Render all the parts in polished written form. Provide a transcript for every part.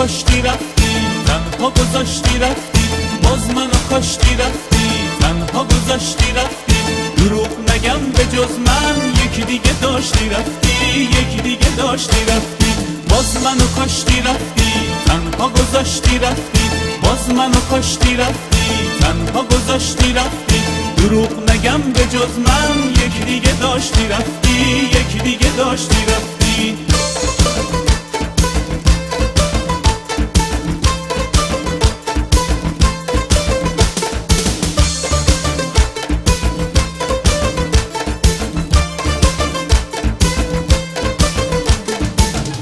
کاشتی رفتی تنها گذاشتی رفتی، باز منو کاشتی رفتی تنها گذاشتی رفتی، دروغ نگم به جز من یکی دیگه داشتی رفتی، یکی دیگه داشتی رفتی، باز منو کاشتی رفتی تنها گذاشتی رفتی، باز منو کاشتی رفتی تنها گذاشتی رفتی، دروغ نگم به جز من یکی دیگه داشتی رفتی، یکی دیگه داشتی رفتی.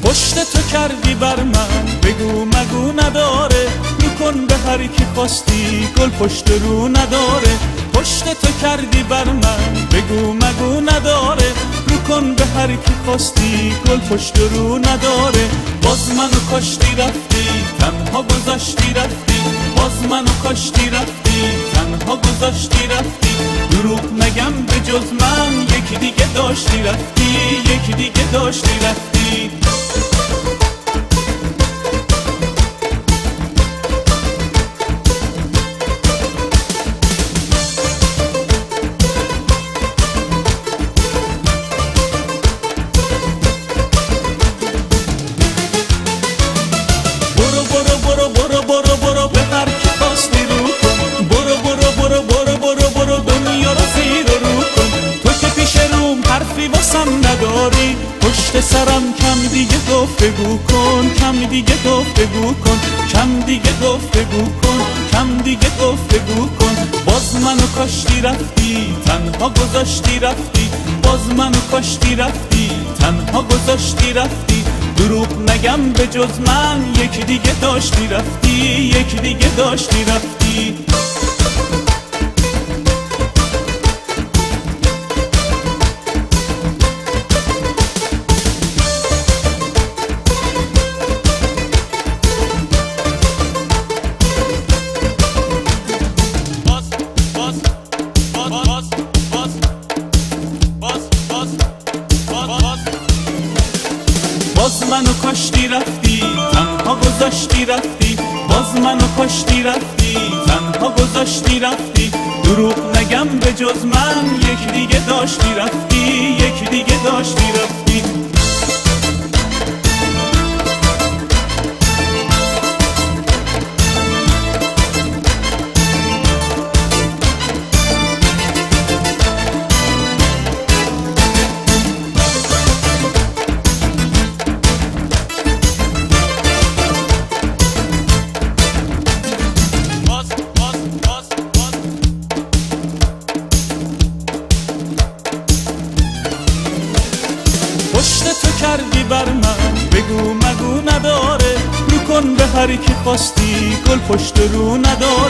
پشت تو کردی بر من بگو مگو نداره، میکن به هر کی خواستی گل پشت رو نداره، پشت تو کردی بر من بگو مگو نداره، میکن به هر کی خواستی گل پشت رو نداره، باز منو کاشتی رفتی تنها گذاشتی رفتی، باز منو کاشتی رفتی تنها گذاشتی رفتی، دروغ نگم به جز من یکی دیگه داشتی رفتی، یکی دیگه داشتی رفتی. پشت سرم کم دیگه گفتگو کن، کم دیگه گفتگو کن، کم دیگه گفتگو کن، کم دیگه گفتگو کن، باز منو کاشتی رفتی تنها گذاشتی رفتی، باز منو کاشتی رفتی تنها گذاشتی رفتی، دروغ نگم به جز من یکی دیگه داشتی رفتی، یکی دیگه داشتی رفتی. باز منو کاشتی رفتی تنها گذاشتی رفتی، باز منو کاشتی رفتی تنها گذاشتی رفتی، دروغ نگم به جز من یکی دیگه داشتی رفتی، یکی دیگه داشتی رفتی. پشت تو کردی بر من بگو مگو نداره، رو کن به هر کی خواستی گل پشت رو نداره،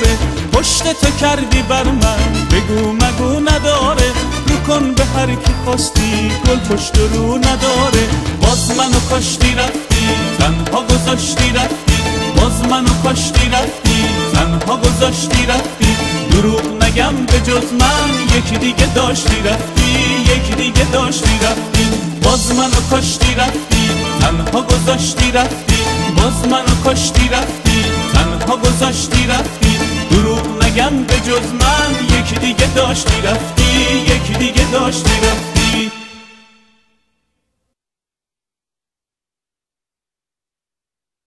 پشت تو کردی بر من بگو مگو نداره، رو کن به هر کی خواستی گل پشت رو نداره، باز منو کاشتی رفتی تنها گذاشتی رفتی، باز منو کاشتی رفتی تنها گذاشتی رفتی، دروغ نگم به جز من یکی دیگه داشتی رفتی، یکی دیگه داشتی رفتی، باز منو کاشتی رفتی تنها گذاشتی رفتی، باز منو کاشتی رفتی تنها گذاشتی رفتی، دروغ نگم به جز من یکی دیگه داشتی رفتی، یکی دیگه داشتی رفتی.